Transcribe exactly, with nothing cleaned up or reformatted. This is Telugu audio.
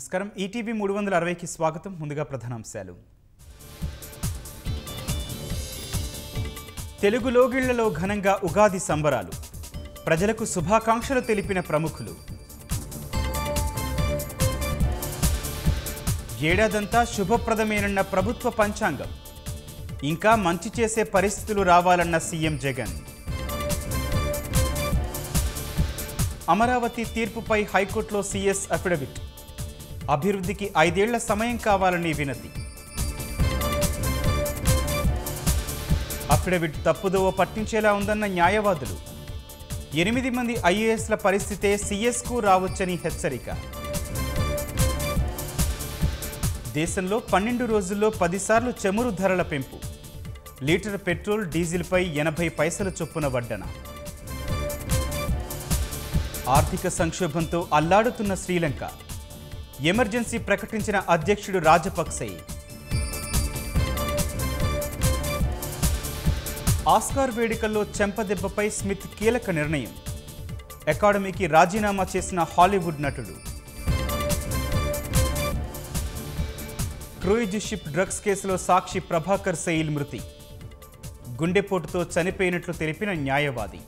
నమస్కారం ఈటీవీ మూడు వందల అరవై కి స్వాగతం ముందుగా ప్రధానాంశాలు తెలుగు లోగిళ్ళలో ఘనంగా ఉగాది సంబరాలు ప్రజలకు శుభాకాంక్షలు తెలిపిన ప్రముఖులు ఏడాదంతా శుభప్రదమేనన్న ప్రభుత్వ పంచాంగం ఇంకా మంచి చేసే పరిస్థితులు రావాలన్న సీఎం జగన్ అమరావతి తీర్పుపై హైకోర్టులో సీఎస్ అఫిడవిట్ అభివృద్ధికి ఐదేళ్ల సమయం కావాలని వినతి అఫిడవిట్ తప్పుదోవ పట్టించేలా ఉందన్న న్యాయవాదులు ఎనిమిది మంది ఐఏఎస్ల పరిస్థితే సీఎస్కు రావచ్చని హెచ్చరిక దేశంలో పన్నెండు రోజుల్లో పదిసార్లు చమురు ధరల పెంపు లీటర్ పెట్రోల్ డీజిల్పై ఎనభై పైసల చొప్పున వడ్డన ఆర్థిక సంక్షోభంతో అల్లాడుతున్న శ్రీలంక ఎమర్జెన్సీ ప్రకటించిన అధ్యక్షుడు రాజపక్సే ఆస్కార్ వేడుకల్లో చెంపదెబ్బపై స్మిత్ కీలక నిర్ణయం అకాడమీకి రాజీనామా చేసిన హాలీవుడ్ నటుడు క్రూయిజ్ షిప్ డ్రగ్స్ కేసులో సాక్షి ప్రభాకర్ సెయిల్ మృతి గుండెపోటుతో చనిపోయినట్లు తెలిపిన న్యాయవాది